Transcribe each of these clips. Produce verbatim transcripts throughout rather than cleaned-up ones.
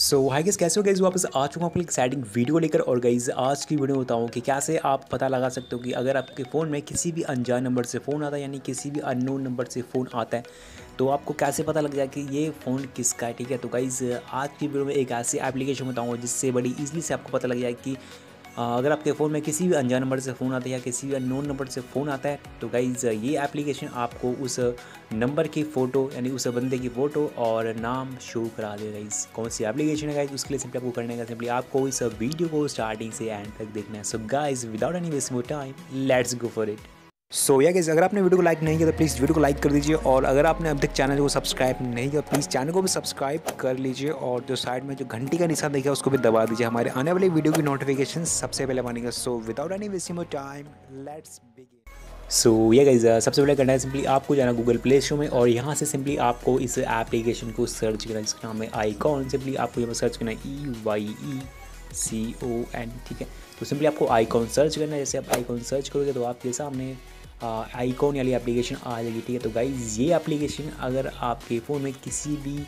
सो hi guys, कैसे हो guys. वापस आ चुका हूँ अपनी एक्साइटिंग वीडियो लेकर। और गाइस आज की वीडियो में बताऊँ कि कैसे आप पता लगा सकते हो कि अगर आपके फ़ोन में किसी भी अनजान नंबर से फ़ोन आता है, यानी किसी भी अननोन नंबर से फ़ोन आता है, तो आपको कैसे पता लग जाए कि ये फ़ोन किसका है। ठीक है, तो गाइस आज की वीडियो में एक ऐसी एप्लीकेशन बताऊँगा जिससे बड़ी ईजिली से आपको पता लग जाए कि अगर आपके फ़ोन में किसी भी अनजान नंबर से फ़ोन आता है या किसी भी अननोन नंबर से फ़ोन आता है, तो गाइज़ ये एप्लीकेशन आपको उस नंबर की फ़ोटो यानी उस बंदे की फ़ोटो और नाम शो करा देगा। गाइज़ कौन सी एप्लीकेशन है गाइज़, उसके लिए सिंपली आपको करने का सिंपली आपको इस वीडियो को स्टार्टिंग से एंड तक देखना है। So guys without any waste more time let's go for it. So या गाइज़, अगर आपने वीडियो को लाइक नहीं किया तो प्लीज़ वीडियो को लाइक कर दीजिए, और अगर आपने अब तक चैनल को सब्सक्राइब नहीं किया प्लीज़ चैनल को भी सब्सक्राइब कर लीजिए, और जो साइड में जो घंटी का निशान देखिए उसको भी दबा दीजिए हमारे आने वाले वीडियो की नोटिफिकेशन सबसे पहले पाने का। So without any wasting more time let's begin. So ये गाइज़ सबसे पहले करना है सिंपली आपको जाना गूगल प्ले स्टोर में, और यहाँ से सिंपली आपको इस एप्लीकेशन को सर्च करना है जिसका नाम है आईकॉन। सिंपली आपको यहाँ पर सर्च करना है ई वाई ई सी ओ एन। ठीक है, तो सिंपली आपको आईकॉन सर्च करना है। जैसे आप आईकॉन सर्च करोगे तो आपके सामने आईकॉन वाली एप्लीकेशन आ जाएगी। ठीक है, तो गाइज़ ये एप्लीकेशन अगर आपके फ़ोन में किसी भी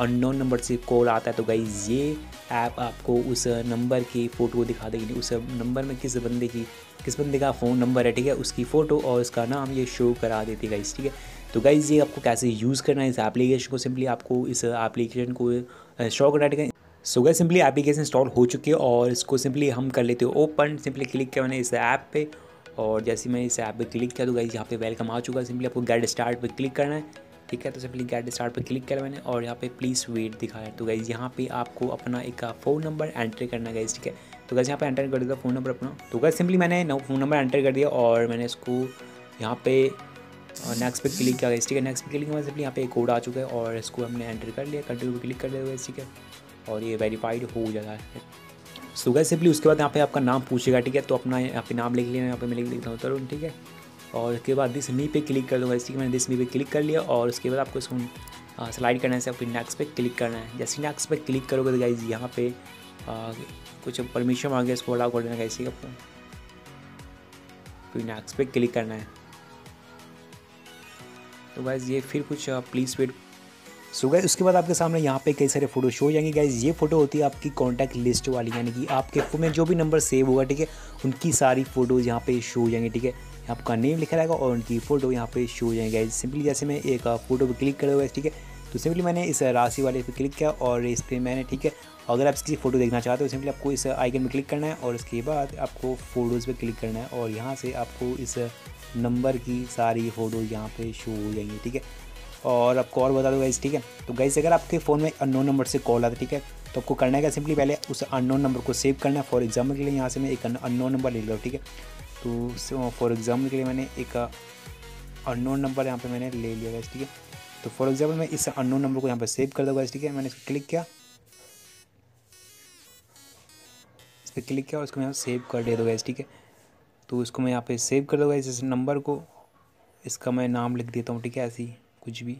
अननोन नंबर से कॉल आता है, तो गाइज़ ये ऐप आपको उस नंबर की फ़ोटो दिखा देगी। उस नंबर में किस बंदे की किस बंदे का फ़ोन नंबर है, ठीक है, उसकी फ़ोटो और उसका नाम ये शो करा देती है गाइज़। ठीक है, तो गाइज़ ये आपको कैसे यूज़ करना है इस एप्लीकेशन को, सिंपली आपको इस एप्लीकेशन को शो करना है। ठीक है, so guys simply application install हो चुकी है, और इसको सिंपली हम कर लेते हो ओपन। सिंपली क्लिक किया मैंने इस ऐप पे, और जैसे मैंने इस ऐप पे क्लिक किया तो गाइस यहाँ पे वेलकम आ चुका है। सिंपली आपको गेट स्टार्ट पे क्लिक करना है। ठीक है, तो सिंपली गेट स्टार्ट पे क्लिक किया मैंने, और यहाँ पे प्लीज़ वेट दिखाया। तो गाइस यहाँ पे आपको अपना एक फ़ोन नंबर एंटर करना है गाइस। ठीक है, तो गाइस यहाँ पे एंटर कर दिया फ़ोन नंबर अपना। तो गाइस सिंपली मैंने फ़ोन नंबर एंटर कर दिया, और मैंने इसको यहाँ पे नेक्स्ट पे क्लिक किया गाइस। ठीक है, नेक्स्ट पे क्लिक किया सिंपली यहाँ पे एक कोड आ चुका है, और इसको हमने एंटर कर लिया। कंटिन्यू पे क्लिक कर दिया गाइस। ठीक है, और ये वेरीफाइड हो जाता है। सो गाइस सिंपली उसके बाद यहाँ पे आपका नाम पूछेगा। ठीक है, तो अपना यहाँ पे नाम लिख लिया, यहाँ पे मैं लिख लेता हूँ तरुण। ठीक है, और उसके बाद दिस मी पे क्लिक कर दूँगा। इसलिए मैंने दिस मी पे क्लिक कर लिया, और उसके बाद आपको इसको स्लाइड करना है, से आपको नेक्स्ट पे क्लिक करना है। जैसे नेक्स्ट पे क्लिक करोगे तो गाइस यहाँ पे आ, कुछ परमिशन मांगे, इसको अलाउ कर देना गाइस। ठीक है, आपको फिर नेक्स्ट पे क्लिक करना है। तो गाइस ये फिर कुछ प्लीज़ वेट। सो गाइस उसके बाद आपके सामने यहाँ पे कई सारे फोटो शो हो जाएंगे गाइस। ये फ़ोटो होती है आपकी कॉन्टैक्ट लिस्ट वाली, यानी कि आपके फ़ोन में जो भी नंबर सेव होगा, ठीक है, उनकी सारी फ़ोटोज़ यहाँ पे शो हो जाएंगी। ठीक है, आपका नेम लिखा रहेगा और उनकी फ़ोटो यहाँ पे शो हो जाएंगे गाइस। सिंपली जैसे मैं एक फ़ोटो पर क्लिक करूँगा, ठीक है, तो सिंपली मैंने इस राशि वाले पर क्लिक किया और इस पर मैंने, ठीक है, अगर आप इसकी फ़ोटो देखना चाहते हो सिंपली आपको इस आइकन में क्लिक करना है, और उसके बाद आपको फ़ोटोज़ पर क्लिक करना है, और यहाँ से आपको इस नंबर की सारी फ़ोटोज़ यहाँ पर शो हो जाएंगी। ठीक है, और आपको और बता दो गाइस। ठीक है, तो गाइस अगर आपके फ़ोन में अननोन नंबर से कॉल आता है, ठीक है, तो आपको करना है क्या, सिंपली पहले उस अननोन नंबर को सेव करना है। फॉर एग्जाम्पल के लिए यहाँ से मैं एक अननोन नंबर ले लूँ। ठीक है, तो फॉर एग्जाम्पल के लिए मैंने एक अननोन नंबर यहाँ पे मैंने ले लिया गाइस। ठीक है, तो फॉर एग्जाम्पल मैं इस अननोन नंबर को यहाँ पर सेव कर दूँगा गाइस। ठीक है, मैंने इसको क्लिक किया, इस पर क्लिक किया और इसको मैं सेव कर दे दूँगा गाइस। ठीक है, तो इसको मैं यहाँ पर सेव कर दूँगा इस नंबर को। इसका मैं नाम लिख देता हूँ, ठीक है, ऐसे ही कुछ भी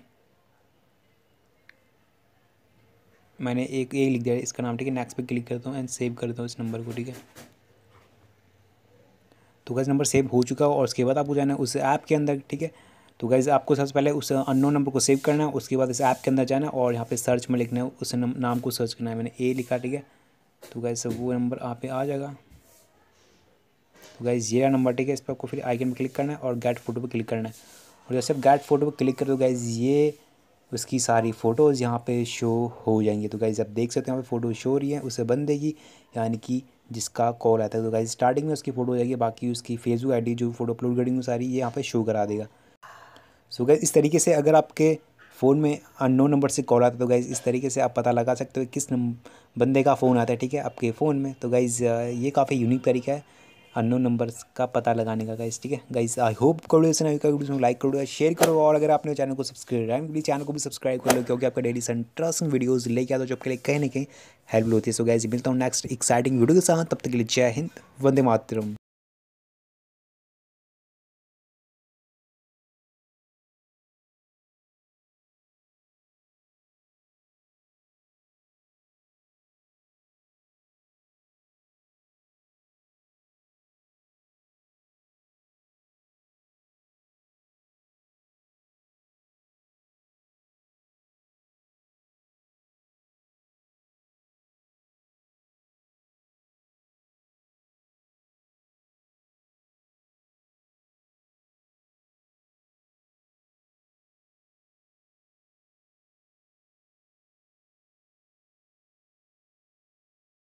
मैंने एक एक लिख दिया इसका नाम। ठीक है, नेक्स्ट पे क्लिक करता हूँ एंड सेव करता हूँ इस नंबर को। ठीक है, तो गाइस नंबर सेव हो चुका है, और उसके बाद आपको जाना है उस ऐप के अंदर। ठीक है, तो गाइस आपको सबसे पहले उस अननोन नंबर को सेव करना है, उसके बाद इस ऐप के अंदर जाना है, और यहाँ पे सर्च में लिखना है, उस नाम को सर्च करना है। मैंने ए लिखा, ठीक है, तो गाइस वो नंबर यहाँ पे आ जाएगा। तो गाइस ये नंबर, ठीक है, इस पर आपको फिर आइकन पर क्लिक करना है और गेट फोटो पर क्लिक करना है, और जैसे आप गेट फोटो पर क्लिक कर दो गाइज़ ये उसकी सारी फ़ोटोज़ यहाँ पे शो हो जाएंगी। तो गाइज़ आप देख सकते हो यहाँ पे फ़ोटो शो हो रही है उस बंदे की, यानी कि जिसका कॉल आता है। तो गाइज़ स्टार्टिंग में उसकी फ़ोटो हो जाएगी, बाकी उसकी फेसबुक आईडी जो फ़ोटो अपलोड करेंगे सारी ये यहाँ पे शो करा देगा। सो गाइज़ इस तरीके से अगर आपके फ़ोन में अननोन नंबर से कॉल आता है, तो गाइज़ इस तरीके से आप पता लगा सकते हो किस बंदे का फ़ोन आता है, ठीक है, आपके फ़ोन में। तो गाइज़ ये काफ़ी यूनिक तरीका है अननोन नंबर्स का पता लगाने का गाइस। ठीक है गाइस, आई होप करो इस नई वीडियो को लाइक करो, शेयर करो, और अगर आपने चैनल को सब्सक्राइब नहीं चैनल को भी सब्सक्राइब कर लो, क्योंकि आपका डेली इंटरेस्टिंग वीडियोस लेके आता हूं जो आपके लिए कहीं ना कहीं हेल्पफुल होती है। सो गाइस मिलता हूं नेक्स्ट एक्साइटिंग वीडियो के साथ, तब तक के लिए जय हिंद, वंदे मातरम।